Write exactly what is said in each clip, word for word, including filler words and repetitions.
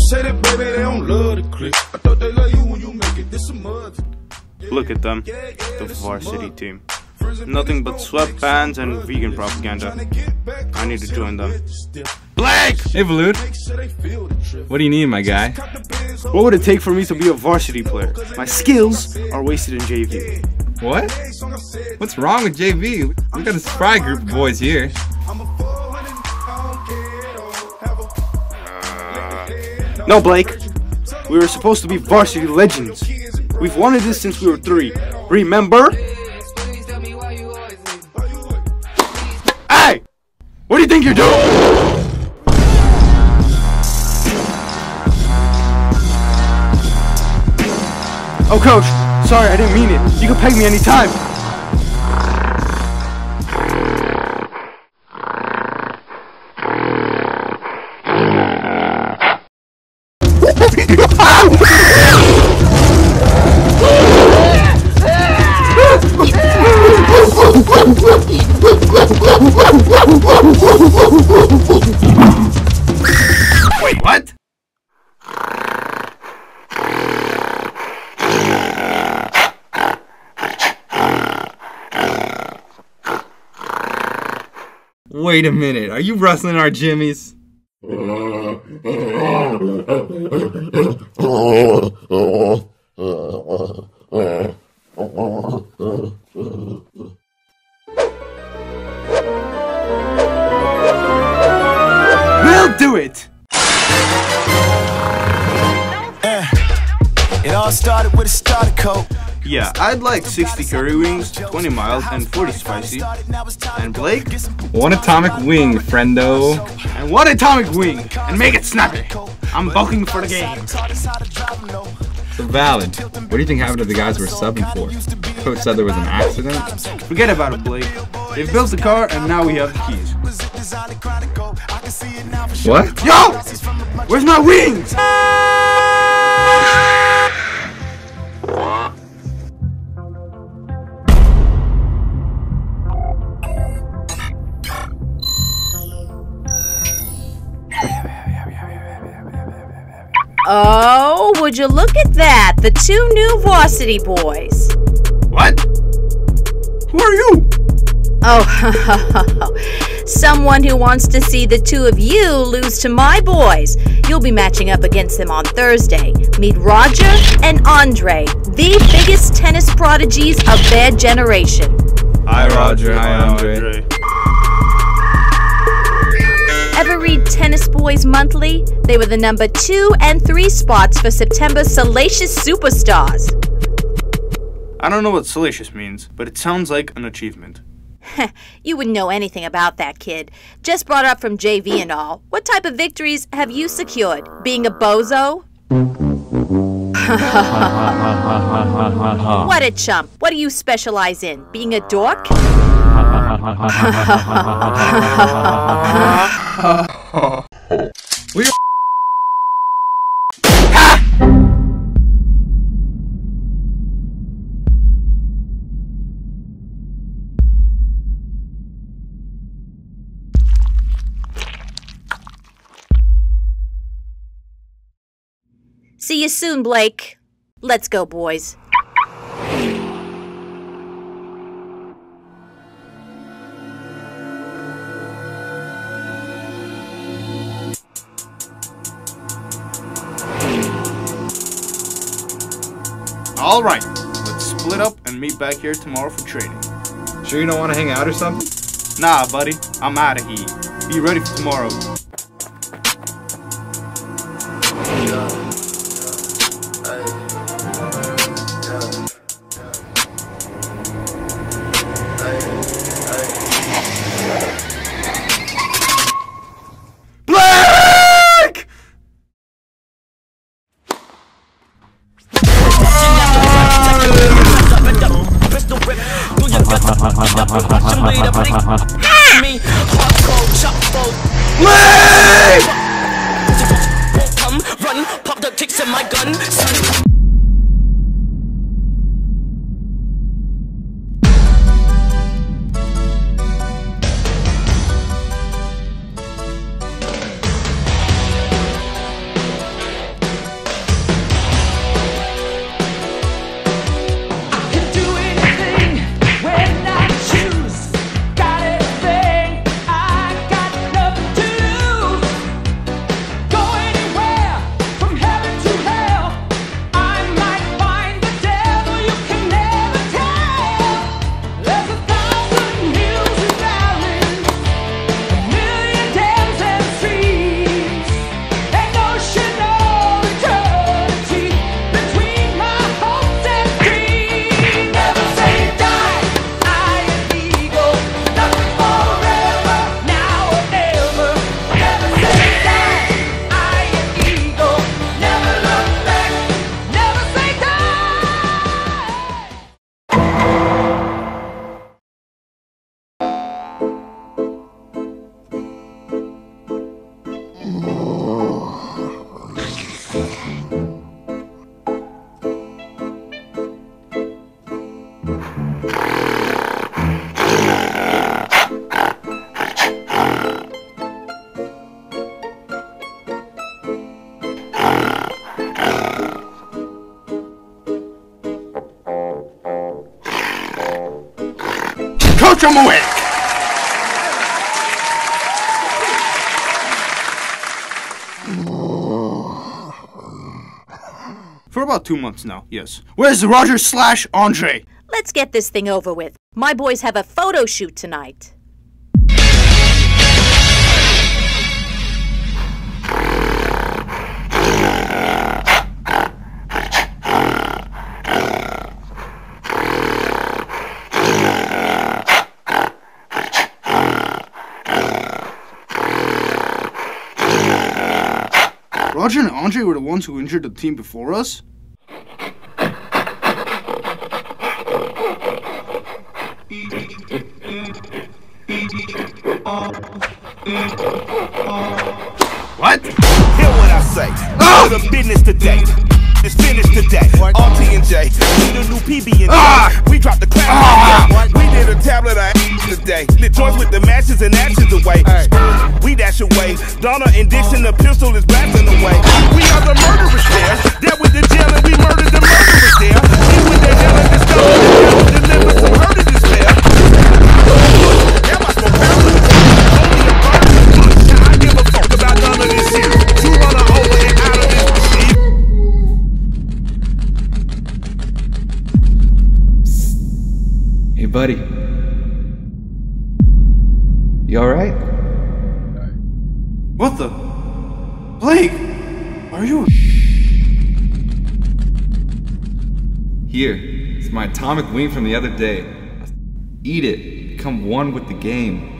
say that, baby, they don't love the click. I thought they love you when you make it. This a mud. Look at them, the varsity team. Nothing but sweatpants and vegan propaganda. I need to join them. Black! Hey, Valud. What do you need, my guy? What would it take for me to be a varsity player? My skills are wasted in J V. What? What's wrong with J V? We got a spry group of boys here. Uh, no, Blake. We were supposed to be varsity legends. We've wanted this since we were three. Remember? Hey! What do you think you're doing? Oh, coach, sorry, I didn't mean it. You can peg me anytime. Wait, what? Wait a minute, are you wrestling our jimmies? We'll do it! Uh, it all started with a starter coat. Yeah, I'd like sixty curry wings, twenty mild, and forty spicy. And Blake? One atomic wing, friendo. And one atomic wing, and make it snappy. I'm bulking for the game. So valid. What do you think happened to the guys we were subbing for? Coach said there was an accident? Forget about it, Blake. They've built the car, and now we have the keys. What? Yo! Where's my wings? Oh, would you look at that? The two new varsity boys. What? Who are you? Oh, someone who wants to see the two of you lose to my boys. You'll be matching up against them on Thursday. Meet Roger and Andre, the biggest tennis prodigies of their generation. Hi, Roger. Hi, Andre. Ever read Tennis Boys Monthly? They were the number two and three spots for September's Salacious Superstars. I don't know what salacious means, but it sounds like an achievement. You wouldn't know anything about that, kid. Just brought up from J V and all. What type of victories have you secured? Being a bozo? What a chump. What do you specialize in? Being a dork? We see you soon, Blake. Let's go, boys. All right, let's split up and meet back here tomorrow for training. Sure you don't want to hang out or something? Nah, buddy, I'm out of here. Be ready for tomorrow. Welcome awake. For about two months now, yes. Where's Roger slash Andre? Let's get this thing over with. My boys have a photo shoot tonight. Roger and Andre were the ones who injured the team before us? What? Hear what I say. Ah! The business today. It's finished today. All T and J. Need a new P B and ah! We dropped the class. Ah! We did a tablet I today. The joints with the matches and ashes away. Hey. We dash away. Donna and Dixon, the pistol is blasting away. We are the murderers there. Dead with the jail and we murdered the murderers there. We with the hell and discovered the deliver some murder this there. That was my family. Only a murder. I give a fuck about none of this here. You run her over and out of this shit. Hey, buddy. You alright? What the? Blake! Are you? Here, it's my atomic wing from the other day. Eat it, become one with the game.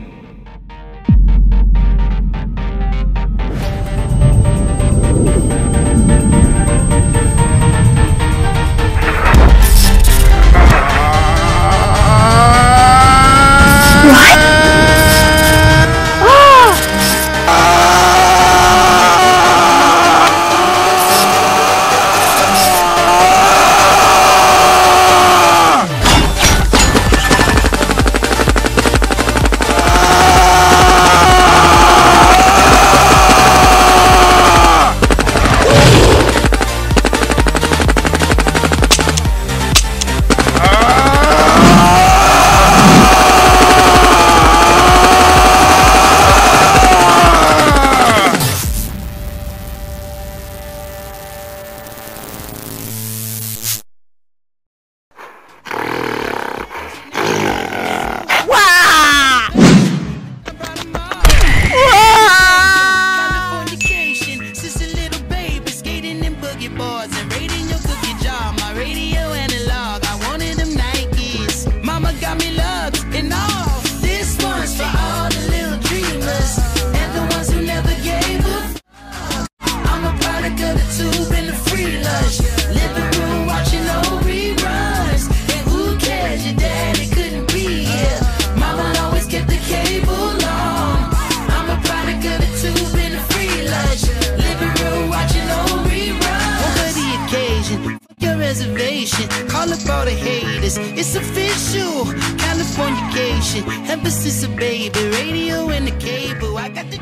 Emphasis of baby, radio and the cable. I got the